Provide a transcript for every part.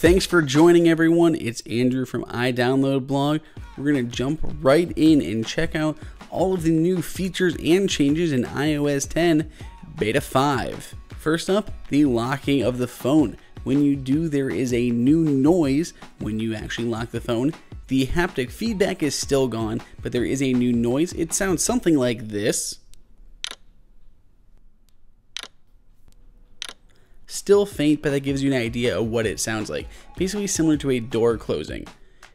Thanks for joining, everyone. It's Andrew from iDownloadBlog. We're going to jump right in and check out all of the new features and changes in iOS 10 Beta 5. First up, the locking of the phone. When you do, there is a new noise when you actually lock the phone. The haptic feedback is still gone, but there is a new noise. It sounds something like this. Still faint, but that gives you an idea of what it sounds like. Basically similar to a door closing.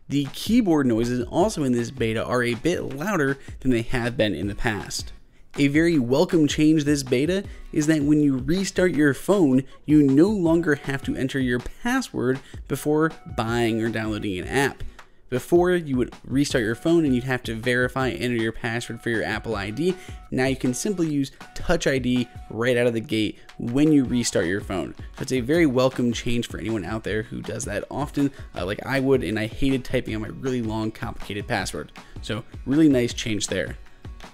The keyboard noises also in this beta are a bit louder than they have been in the past. A very welcome change this beta is that when you restart your phone, you no longer have to enter your password before buying or downloading an app. Before, you would restart your phone and you'd have to verify and enter your password for your Apple ID. Now you can simply use Touch ID right out of the gate when you restart your phone. So it's a very welcome change for anyone out there who does that often, like I would, and I hated typing out my really long, complicated password. So really nice change there.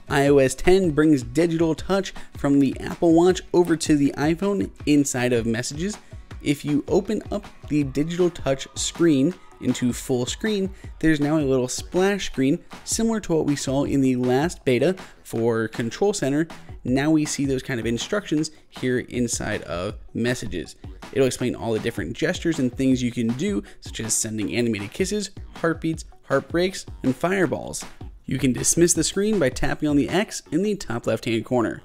iOS 10 brings digital touch from the Apple Watch over to the iPhone inside of Messages. If you open up the digital touch screen into full screen, there's now a little splash screen similar to what we saw in the last beta for Control Center. Now we see those kind of instructions here inside of Messages. It'll explain all the different gestures and things you can do, such as sending animated kisses, heartbeats, heartbreaks, and fireballs. You can dismiss the screen by tapping on the X in the top left-hand corner.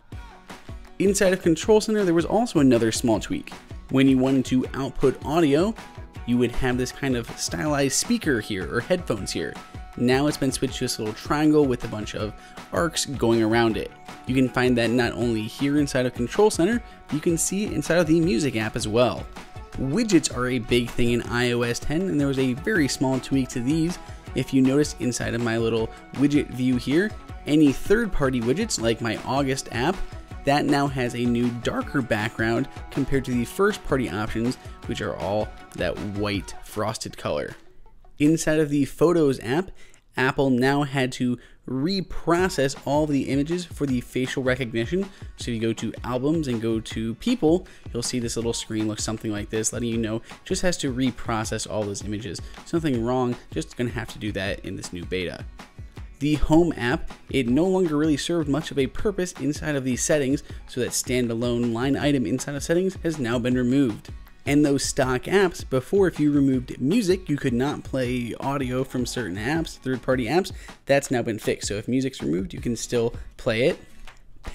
Inside of Control Center, there was also another small tweak. When you wanted to output audio, you would have this kind of stylized speaker here, or headphones here. Now it's been switched to this little triangle with a bunch of arcs going around it. You can find that not only here inside of Control Center, but you can see it inside of the Music app as well. Widgets are a big thing in iOS 10, and there was a very small tweak to these. If you notice inside of my little widget view here, any third-party widgets like my August app, that now has a new darker background compared to the first-party options, which are all that white frosted color. Inside of the Photos app, Apple now had to reprocess all the images for the facial recognition. So if you go to Albums and go to People, you'll see this little screen looks something like this, letting you know it just has to reprocess all those images. Something wrong, just gonna have to do that in this new beta. The Home app, it no longer really served much of a purpose inside of these settings, so that standalone line item inside of settings has now been removed. And those stock apps, before if you removed music, you could not play audio from certain apps, third-party apps, that's now been fixed. So if music's removed, you can still play it.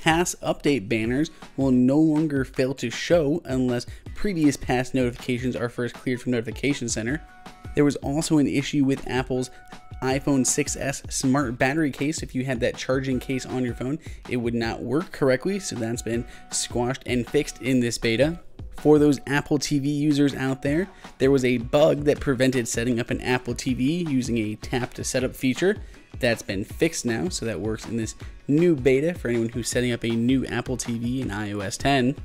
Pass update banners will no longer fail to show unless previous pass notifications are first cleared from Notification Center. There was also an issue with Apple's iPhone 6s smart battery case. If you had that charging case on your phone, it would not work correctly, so that's been squashed and fixed in this beta. For those Apple TV users out there, there was a bug that prevented setting up an Apple TV using a tap to setup feature. That's been fixed now, so that works in this new beta for anyone who's setting up a new Apple TV in iOS 10.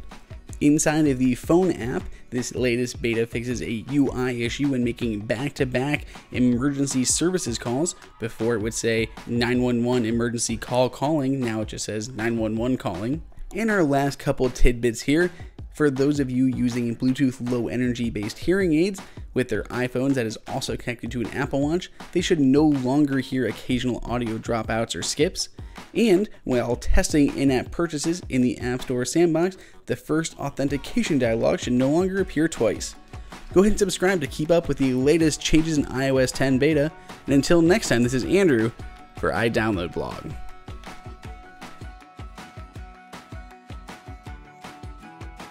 Inside of the Phone app, this latest beta fixes a UI issue when making back-to-back emergency services calls. Before it would say 911 emergency call calling, now it just says 911 calling. And our last couple tidbits here, for those of you using Bluetooth low energy based hearing aids with their iPhones that is also connected to an Apple Watch, they should no longer hear occasional audio dropouts or skips. And while testing in-app purchases in the App Store sandbox, the first authentication dialog should no longer appear twice. Go ahead and subscribe to keep up with the latest changes in iOS 10 beta. And until next time, this is Andrew for iDownloadBlog.